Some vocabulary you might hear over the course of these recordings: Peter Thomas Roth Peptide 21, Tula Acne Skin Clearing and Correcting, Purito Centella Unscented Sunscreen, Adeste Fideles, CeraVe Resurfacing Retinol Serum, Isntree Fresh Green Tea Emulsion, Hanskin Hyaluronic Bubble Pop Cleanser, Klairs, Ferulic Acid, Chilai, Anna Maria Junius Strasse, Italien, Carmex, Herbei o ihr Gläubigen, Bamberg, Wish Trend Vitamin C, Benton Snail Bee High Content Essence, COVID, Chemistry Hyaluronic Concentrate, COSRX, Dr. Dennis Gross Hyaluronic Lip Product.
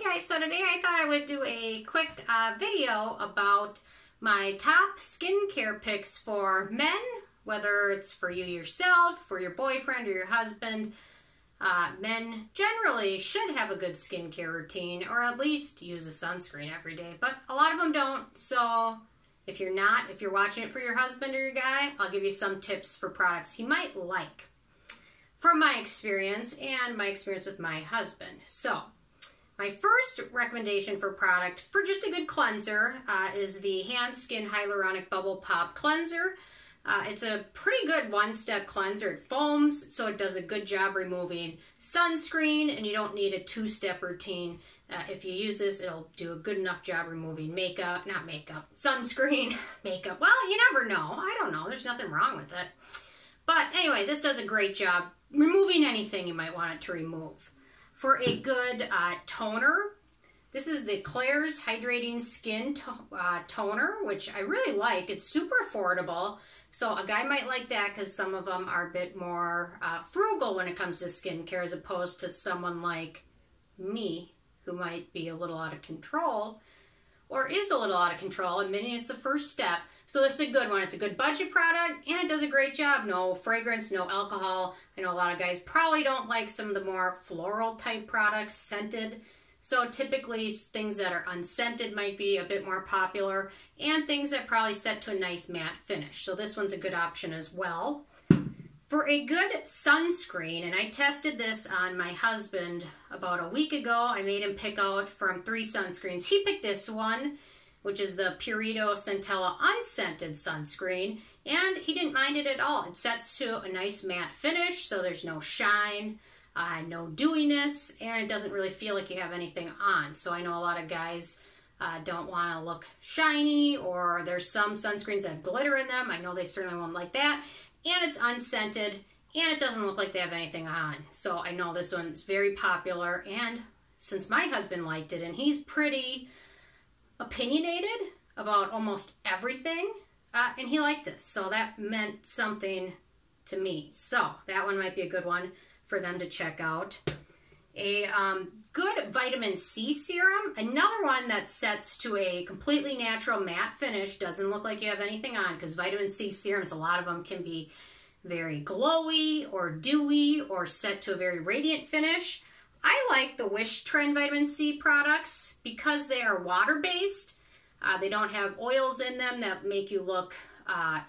Hey guys, so today I thought I would do a quick video about my top skincare picks for men, whether it's for you yourself, for your boyfriend or your husband. Men generally should have a good skincare routine or at least use a sunscreen every day, but a lot of them don't. So if you're not, if you're watching it for your husband or your guy, I'll give you some tips for products he might like from my experience and my experience with my husband. So my first recommendation for product, for just a good cleanser, is the Hanskin Hyaluronic Bubble Pop Cleanser. It's a pretty good one-step cleanser. It foams, so it does a good job removing sunscreen, and you don't need a two-step routine. If you use this, it'll do a good enough job removing makeup, not makeup, sunscreen, makeup. Well, you never know. I don't know. There's nothing wrong with it. But anyway, this does a great job removing anything you might want it to remove. For a good toner, this is the Klairs Hydrating Skin Toner, which I really like. It's super affordable, so a guy might like that because some of them are a bit more frugal when it comes to skincare as opposed to someone like me who might be a little out of control or is a little out of control, admitting it's the first step. So this is a good one. It's a good budget product, and it does a great job. No fragrance, no alcohol. I know a lot of guys probably don't like some of the more floral type products, scented. So typically things that are unscented might be a bit more popular, and things that probably set to a nice matte finish. So this one's a good option as well. For a good sunscreen, and I tested this on my husband about a week ago. I made him pick out from three sunscreens. He picked this one, which is the Purito Centella Unscented Sunscreen, and he didn't mind it at all. It sets to a nice matte finish, so there's no shine, no dewiness, and it doesn't really feel like you have anything on. So I know a lot of guys don't want to look shiny, or there's some sunscreens that have glitter in them. I know they certainly won't like that. And it's unscented, and it doesn't look like they have anything on. So I know this one's very popular, and since my husband liked it, and he's pretty opinionated about almost everything, and he liked this, so that meant something to me. So that one might be a good one for them to check out. A good vitamin C serum, another one that sets to a completely natural matte finish, doesn't look like you have anything on, because vitamin C serums, a lot of them can be very glowy or dewy or set to a very radiant finish. I like the Wish Trend Vitamin C products because they are water-based. They don't have oils in them that make you look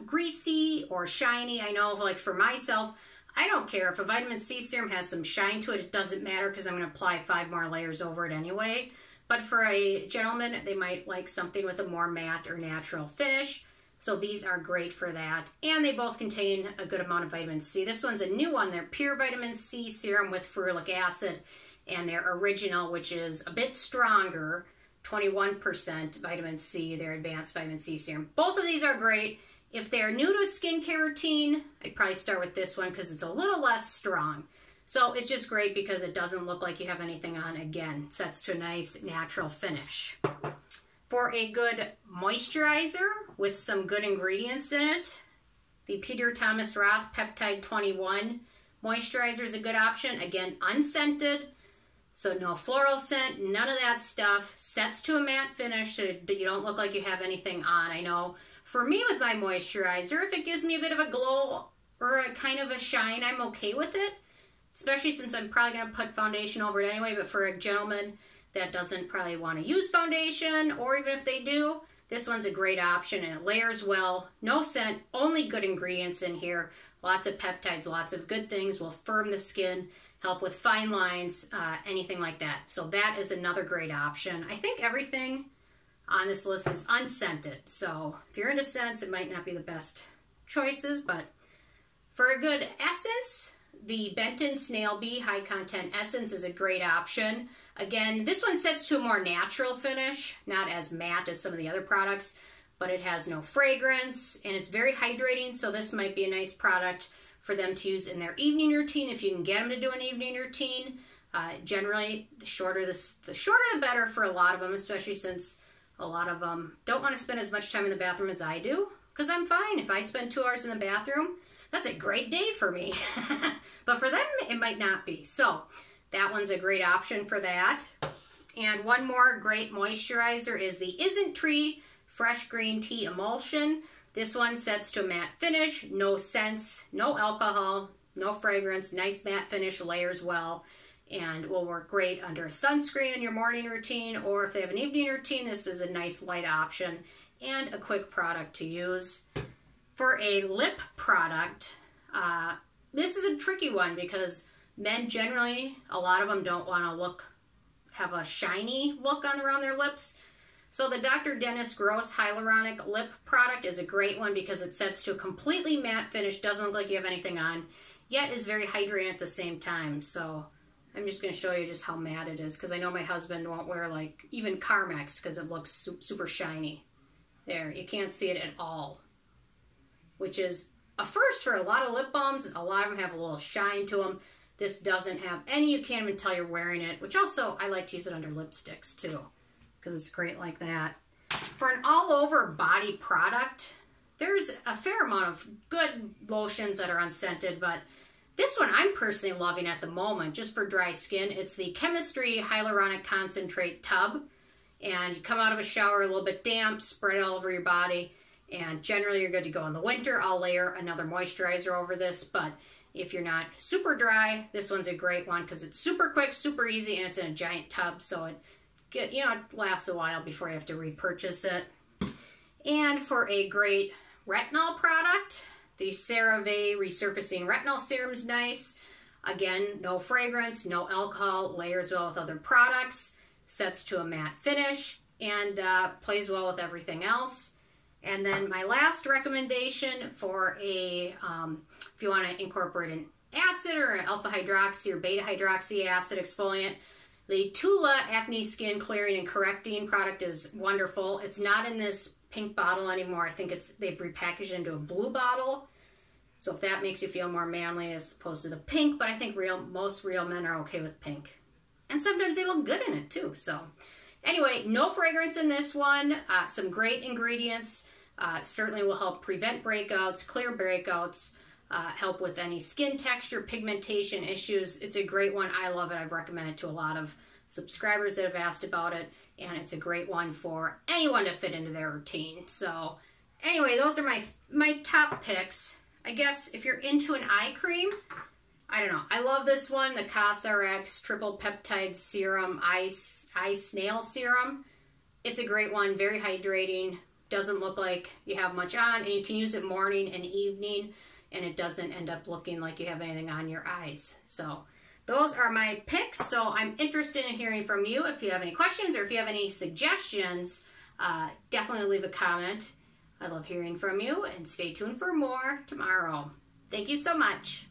greasy or shiny. I know, like for myself, I don't care if a vitamin C serum has some shine to it. It doesn't matter because I'm going to apply 5 more layers over it anyway. But for a gentleman, they might like something with a more matte or natural finish. So these are great for that. And they both contain a good amount of vitamin C. This one's a new one. They're pure vitamin C serum with ferulic acid, and their original, which is a bit stronger, 21% vitamin C, their advanced vitamin C serum. Both of these are great. If they're new to a skincare routine, I'd probably start with this one because it's a little less strong. So it's just great because it doesn't look like you have anything on. Again, sets to a nice natural finish. For a good moisturizer with some good ingredients in it, the Peter Thomas Roth Peptide 21 moisturizer is a good option. Again, unscented, so no floral scent, none of that stuff. Sets to a matte finish so you don't look like you have anything on. I know for me with my moisturizer, if it gives me a bit of a glow or a kind of a shine, I'm okay with it, especially since I'm probably going to put foundation over it anyway. But for a gentleman that doesn't probably want to use foundation, or even if they do, this one's a great option, and it layers well. No scent, only good ingredients in here. Lots of peptides, lots of good things. Will firm the skin, help with fine lines, anything like that. So that is another great option. I think everything on this list is unscented, so if you're into scents, it might not be the best choices. But for a good essence, the Benton Snail Bee High Content Essence is a great option. Again, this one sets to a more natural finish, not as matte as some of the other products, but it has no fragrance, and it's very hydrating, so this might be a nice product for them to use in their evening routine if you can get them to do an evening routine. Generally, the shorter the better for a lot of them, especially since a lot of them don't want to spend as much time in the bathroom as I do, because I'm fine. If I spend 2 hours in the bathroom, that's a great day for me. But for them, it might not be. So that one's a great option for that. And one more great moisturizer is the Isntree Fresh Green Tea Emulsion. This one sets to a matte finish, no scents, no alcohol, no fragrance, nice matte finish, layers well, and will work great under a sunscreen in your morning routine, or if they have an evening routine, this is a nice light option and a quick product to use. For a lip product, this is a tricky one because men generally, a lot of them don't want to have a shiny look around their lips. So the Dr. Dennis Gross Hyaluronic Lip Product is a great one because it sets to a completely matte finish, doesn't look like you have anything on, yet is very hydrating at the same time. So I'm just going to show you just how matte it is, because I know my husband won't wear like even Carmex because it looks super shiny. There, you can't see it at all, which is a first for a lot of lip balms. A lot of them have a little shine to them. This doesn't have any. You can't even tell you're wearing it, which also I like to use it under lipsticks too, because it's great like that. For an all-over body product, there's a fair amount of good lotions that are unscented, but this one I'm personally loving at the moment, just for dry skin. It's the Chemistry Hyaluronic Concentrate Tub. And you come out of a shower a little bit damp, spread it all over your body, and generally you're good to go in the winter. I'll layer another moisturizer over this, but if you're not super dry, this one's a great one because it's super quick, super easy, and it's in a giant tub, so it lasts a while before you have to repurchase it. And for a great retinol product, the CeraVe Resurfacing Retinol Serum is nice. Again, no fragrance, no alcohol, layers well with other products, sets to a matte finish, and plays well with everything else. And then my last recommendation for a, if you want to incorporate an acid or an alpha hydroxy or beta hydroxy acid exfoliant, the Tula Acne Skin Clearing and Correcting product is wonderful. It's not in this pink bottle anymore. I think they've repackaged it into a blue bottle. So if that makes you feel more manly as opposed to the pink, but I think most real men are okay with pink. And sometimes they look good in it too, so. Anyway, no fragrance in this one, some great ingredients, certainly will help prevent breakouts, clear breakouts, help with any skin texture, pigmentation issues. It's a great one. I love it. I've recommended it to a lot of subscribers that have asked about it, and it's a great one for anyone to fit into their routine. So anyway, those are my top picks. I guess if you're into an eye cream, I don't know. I love this one, the COSRX Triple Peptide Serum Eye Snail Serum. It's a great one, very hydrating, doesn't look like you have much on, and you can use it morning and evening, and it doesn't end up looking like you have anything on your eyes. So those are my picks, so I'm interested in hearing from you. If you have any questions or if you have any suggestions, definitely leave a comment. I love hearing from you, and stay tuned for more tomorrow. Thank you so much.